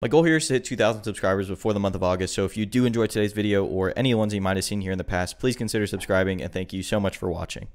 My goal here is to hit 2,000 subscribers before the month of August, so if you do enjoy today's video or any ones you might have seen here in the past, please consider subscribing, and thank you so much for watching.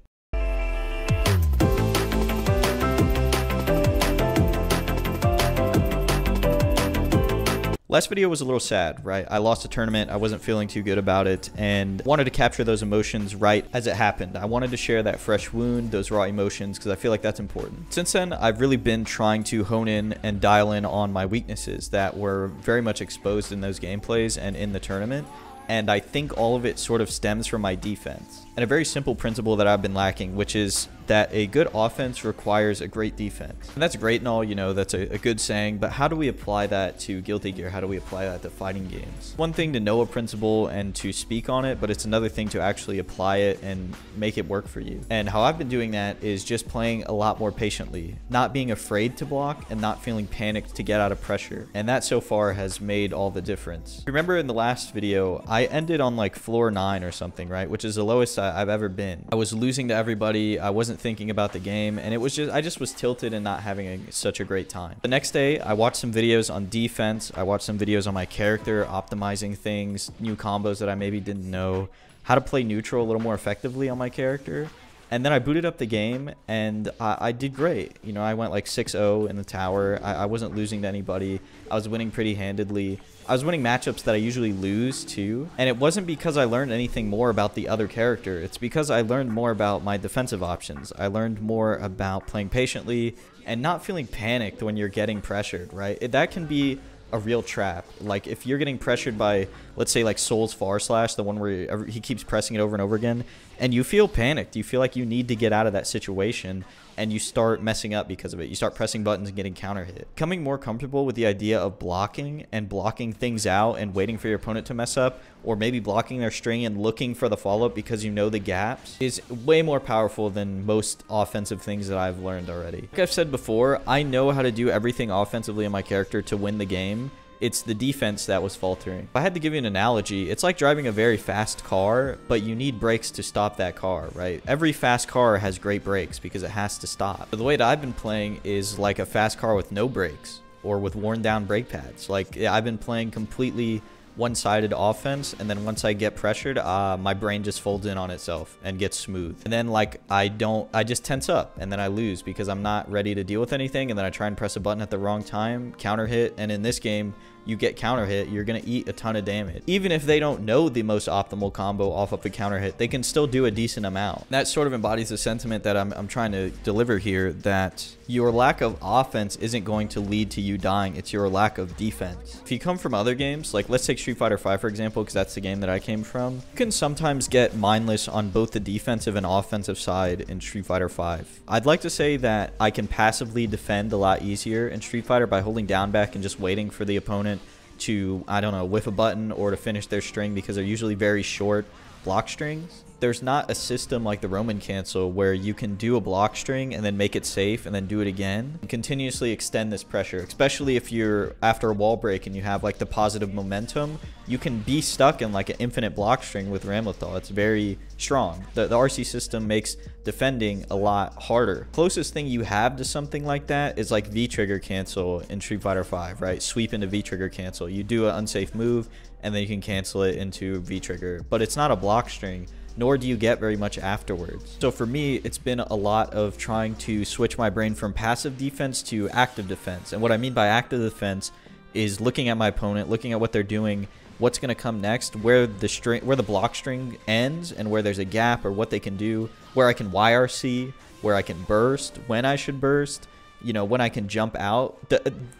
Last video was a little sad, right? I lost a tournament, I wasn't feeling too good about it, and wanted to capture those emotions right as it happened. I wanted to share that fresh wound, those raw emotions, because I feel like that's important. Since then, I've really been trying to hone in and dial in on my weaknesses that were very much exposed in those gameplays and in the tournament. And I think all of it sort of stems from my defense and a very simple principle that I've been lacking, which is that a good offense requires a great defense. And that's great and all, you know, that's a good saying, but how do we apply that to Guilty Gear? How do we apply that to fighting games? One thing to know a principle and to speak on it, but it's another thing to actually apply it and make it work for you. And how I've been doing that is just playing a lot more patiently, not being afraid to block and not feeling panicked to get out of pressure. And that so far has made all the difference. Remember in the last video, I ended on like floor 9 or something, right? Which is the lowest I've ever been. I was losing to everybody. I wasn't thinking about the game, and it was just, I just was tilted and not having such a great time. The next day, I watched some videos on defense. I watched some videos on my character, optimizing things, new combos that I maybe didn't know, how to play neutral a little more effectively on my character. And then I booted up the game, and I did great. You know, I went like 6-0 in the tower. I wasn't losing to anybody. I was winning pretty handedly. I was winning matchups that I usually lose to. And it wasn't because I learned anything more about the other character. It's because I learned more about my defensive options. I learned more about playing patiently and not feeling panicked when you're getting pressured, right? That can be a real trap. Like if you're getting pressured by, let's say, like Soul's far slash, the one where he keeps pressing it over and over again, and you feel panicked, you feel like you need to get out of that situation, and you start messing up because of it. You start pressing buttons and getting counter hit. Becoming more comfortable with the idea of blocking and blocking things out and waiting for your opponent to mess up, or maybe blocking their string and looking for the follow-up because you know the gaps, is way more powerful than most offensive things that I've learned already. Like I've said before, I know how to do everything offensively in my character to win the game. It's the defense that was faltering. If I had to give you an analogy, it's like driving a very fast car, but you need brakes to stop that car, right? Every fast car has great brakes because it has to stop. But the way that I've been playing is like a fast car with no brakes or with worn down brake pads. Like I've been playing completely one-sided offense, and then once I get pressured, my brain just folds in on itself and gets smooth. And then like I just tense up, and then I lose because I'm not ready to deal with anything, and then I try and press a button at the wrong time, counter hit, and in this game, you get counter hit, you're gonna eat a ton of damage. Even if they don't know the most optimal combo off of the counter hit, they can still do a decent amount. That sort of embodies the sentiment that I'm trying to deliver here, that your lack of offense isn't going to lead to you dying, it's your lack of defense. If you come from other games, like let's take Street Fighter V for example, because that's the game that I came from, you can sometimes get mindless on both the defensive and offensive side in Street Fighter V. I'd like to say that I can passively defend a lot easier in Street Fighter by holding down back and just waiting for the opponent to, I don't know, whiff a button or to finish their string, because they're usually very short block strings. There's not a system like the Roman cancel where you can do a block string and then make it safe and then do it again and continuously extend this pressure, especially if you're after a wall break and you have like the positive momentum. You can be stuck in like an infinite block string with Ramlethal. It's very strong. The RC system makes defending a lot harder. Closest thing you have to something like that is like V-trigger cancel in Street Fighter V, right? Sweep into V-trigger cancel. You do an unsafe move and then you can cancel it into V-trigger, but it's not a block string, nor do you get very much afterwards. So for me, it's been a lot of trying to switch my brain from passive defense to active defense. And what I mean by active defense is looking at my opponent, looking at what they're doing, what's going to come next, where the block string ends and where there's a gap, or what they can do, where I can YRC, where I can burst, when I should burst, you know, when I can jump out.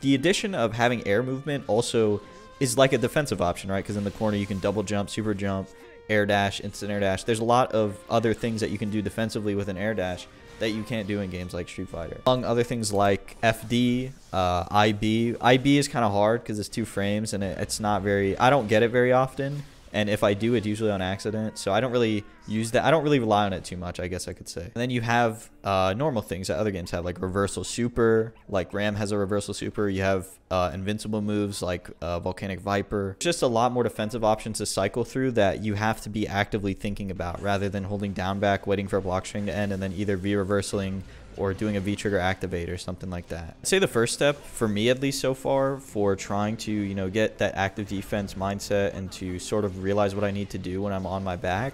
The addition of having air movement also is like a defensive option, right? Because in the corner you can double jump, super jump, air dash, instant air dash. There's a lot of other things that you can do defensively with an air dash that you can't do in games like Street Fighter. Among other things like FD, IB. IB is kind of hard because it's 2 frames and it's not very, I don't get it very often. And if I do, it's usually on accident. So I don't really use that. I don't really rely on it too much, I guess I could say. And then you have normal things that other games have, like reversal super, like Ram has a reversal super. You have invincible moves like Volcanic Viper. Just a lot more defensive options to cycle through that you have to be actively thinking about, rather than holding down back, waiting for a block string to end, and then either V-reversaling or doing a V-trigger activate or something like that. I'd say the first step, for me at least so far, for trying to, you know, get that active defense mindset and to sort of realize what I need to do when I'm on my back,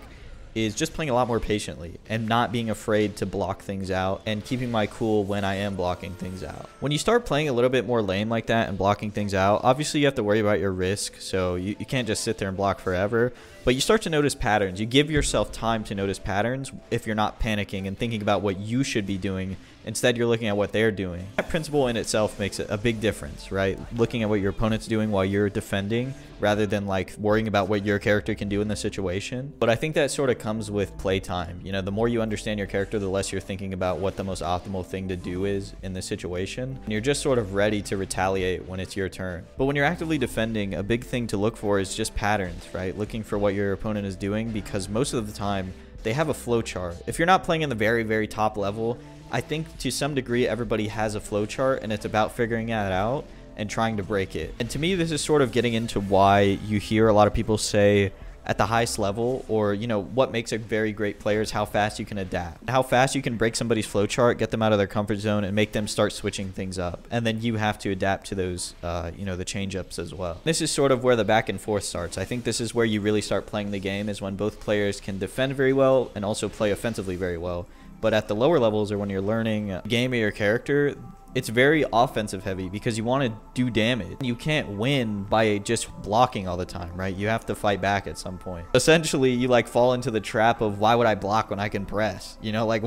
is just playing a lot more patiently and not being afraid to block things out and keeping my cool when I am blocking things out. When you start playing a little bit more lame like that and blocking things out, obviously you have to worry about your risk, so you can't just sit there and block forever, but you start to notice patterns. You give yourself time to notice patterns if you're not panicking and thinking about what you should be doing. Instead, you're looking at what they're doing. That principle in itself makes a big difference, right? Looking at what your opponent's doing while you're defending, rather than like worrying about what your character can do in the situation. But I think that sort of comes with playtime. You know, the more you understand your character, the less you're thinking about what the most optimal thing to do is in the situation. And you're just sort of ready to retaliate when it's your turn. But when you're actively defending, a big thing to look for is just patterns, right? Looking for what your opponent is doing, because most of the time they have a flowchart. If you're not playing in the very, very top level, I think to some degree everybody has a flowchart, and it's about figuring that out and trying to break it. And to me, this is sort of getting into why you hear a lot of people say at the highest level, or you know, what makes a very great player is how fast you can adapt, how fast you can break somebody's flowchart, get them out of their comfort zone, and make them start switching things up. And then you have to adapt to those, you know, the change-ups as well. This is sort of where the back and forth starts. I think this is where you really start playing the game, is when both players can defend very well and also play offensively very well. But at the lower levels, or when you're learning a game or your character, it's very offensive heavy because you want to do damage. You can't win by just blocking all the time, right? You have to fight back at some point. Essentially, you like fall into the trap of, why would I block when I can press? You know, like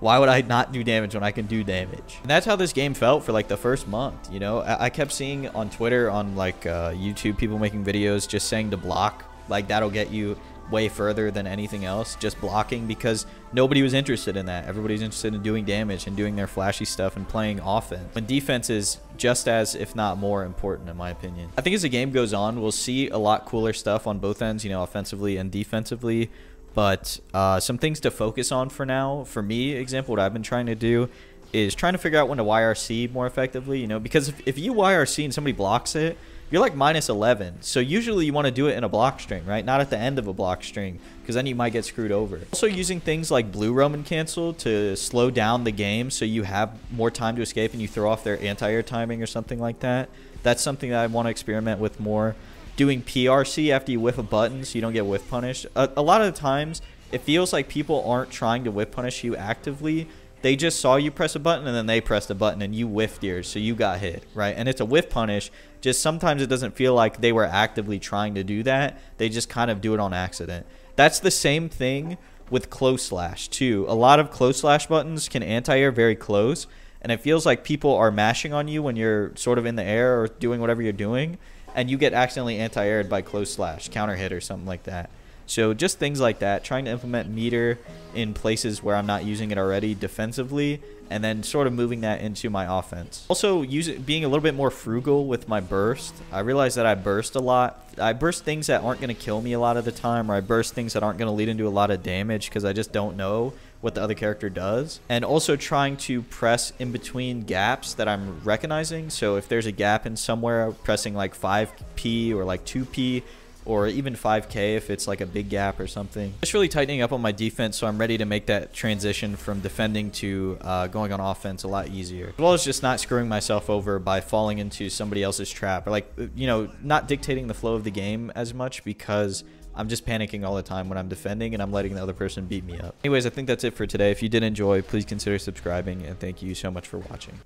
why would I not do damage when I can do damage? And that's how this game felt for like the first month, you know? I kept seeing on Twitter, on like YouTube, people making videos just saying to block, like that'll get you way further than anything else, just blocking, because nobody was interested in that. Everybody's interested in doing damage and doing their flashy stuff and playing offense, when defense is just as, if not more, important in my opinion. I think as the game goes on, we'll see a lot cooler stuff on both ends, you know, offensively and defensively, but some things to focus on for now. For me, example, what I've been trying to do is trying to figure out when to YRC more effectively, you know, because if you YRC and somebody blocks it, you're like minus 11. So usually you want to do it in a block string, right? Not at the end of a block string, because then you might get screwed over. Also using things like blue Roman cancel to slow down the game so you have more time to escape and you throw off their anti-air timing or something like that. That's something that I want to experiment with more. Doing PRC after you whiff a button so you don't get whiff punished. A lot of the times it feels like people aren't trying to whiff punish you actively. They just saw you press a button, and then they pressed a button and you whiffed yours, so you got hit, right? And it's a whiff punish. Just sometimes it doesn't feel like they were actively trying to do that. They just kind of do it on accident. That's the same thing with close slash too. A lot of close slash buttons can anti-air very close, and it feels like people are mashing on you when you're sort of in the air or doing whatever you're doing, and you get accidentally anti-aired by close slash, counter hit or something like that. So just things like that, trying to implement meter in places where I'm not using it already defensively, and then sort of moving that into my offense. Also being a little bit more frugal with my burst. I realized that I burst a lot. I burst things that aren't going to kill me a lot of the time, or I burst things that aren't going to lead into a lot of damage because I just don't know what the other character does. And also trying to press in between gaps that I'm recognizing. So if there's a gap in somewhere, pressing like 5P or like 2P, or even 5K if it's like a big gap or something. Just really tightening up on my defense so I'm ready to make that transition from defending to going on offense a lot easier. As well as just not screwing myself over by falling into somebody else's trap, or like, you know, not dictating the flow of the game as much because I'm just panicking all the time when I'm defending and I'm letting the other person beat me up. Anyways, I think that's it for today. If you did enjoy, please consider subscribing, and thank you so much for watching.